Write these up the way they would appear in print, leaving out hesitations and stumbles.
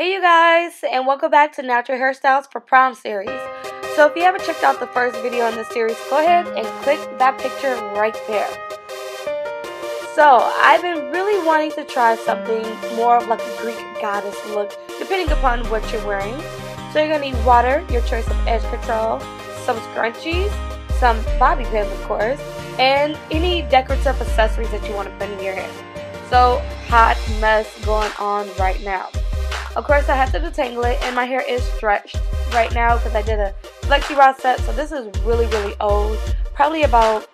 Hey you guys, and welcome back to Natural Hairstyles for Prom series. So if you haven't checked out the first video in the series, go ahead and click that picture right there. So I've been really wanting to try something more of like a Greek goddess look, depending upon what you're wearing. So you're gonna need water, your choice of edge control, some scrunchies, some bobby pins of course, and any decorative accessories that you want to put in your hair. So hot mess going on right now. Of course, I had to detangle it, and my hair is stretched right now because I did a flexi rod set, so this is really, really old. Probably about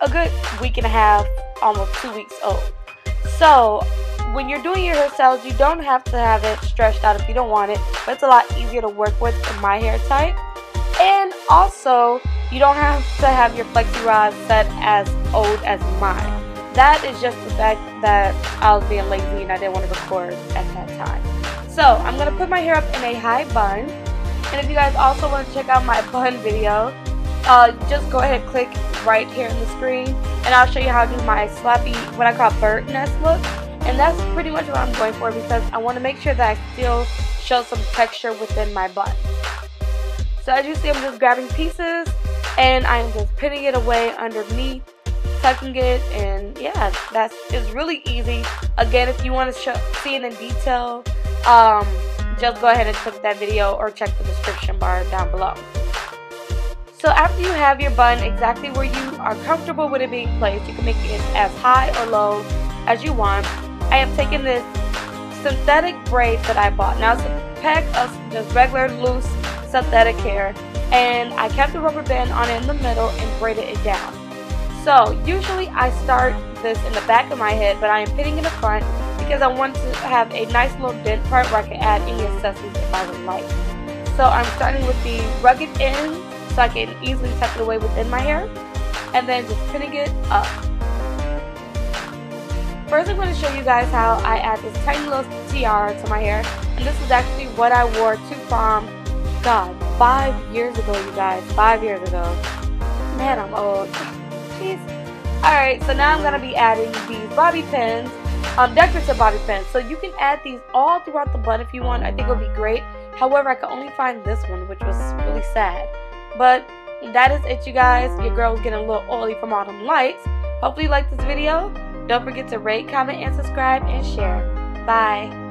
a good week and a half, almost 2 weeks old. So, when you're doing your hairstyles, you don't have to have it stretched out if you don't want it, but it's a lot easier to work with for my hair type. And also, you don't have to have your flexi rod set as old as mine. That is just the fact that I was being lazy and I didn't want to record at that time. So, I'm going to put my hair up in a high bun. And if you guys also want to check out my bun video, just go ahead and click right here on the screen. And I'll show you how to do my slappy, what I call bird nest look. And that's pretty much what I'm going for because I want to make sure that I still show some texture within my bun. So, as you see, I'm just grabbing pieces and I'm just pinning it away underneath, tucking it, and yeah, it's really easy. Again, if you want to see it in detail, just go ahead and click that video or check the description bar down below. So after you have your bun exactly where you are comfortable with it being placed, you can make it as high or low as you want. I have taken this synthetic braid that I bought. Now it's a pack of just regular loose synthetic hair, and I kept the rubber band on it in the middle and braided it down. So usually I start this in the back of my head, but I am pinning in the front because I want to have a nice little dent part where I can add any accessories if I would like. So I'm starting with the rugged end so I can easily tuck it away within my hair, and then just pinning it up. First I'm going to show you guys how I add this tiny little tiara to my hair, and this is actually what I wore to prom, God, 5 years ago you guys, 5 years ago. Man, I'm old. Jeez. Alright, so now I'm going to be adding these bobby pins. Decorative bobby pins, so you can add these all throughout the bun if you want. I think it'll be great. However, I could only find this one, which was really sad. But that is it, you guys. Your girl was getting a little oily from all them lights. Hopefully you liked this video. Don't forget to rate, comment, and subscribe, and share. Bye.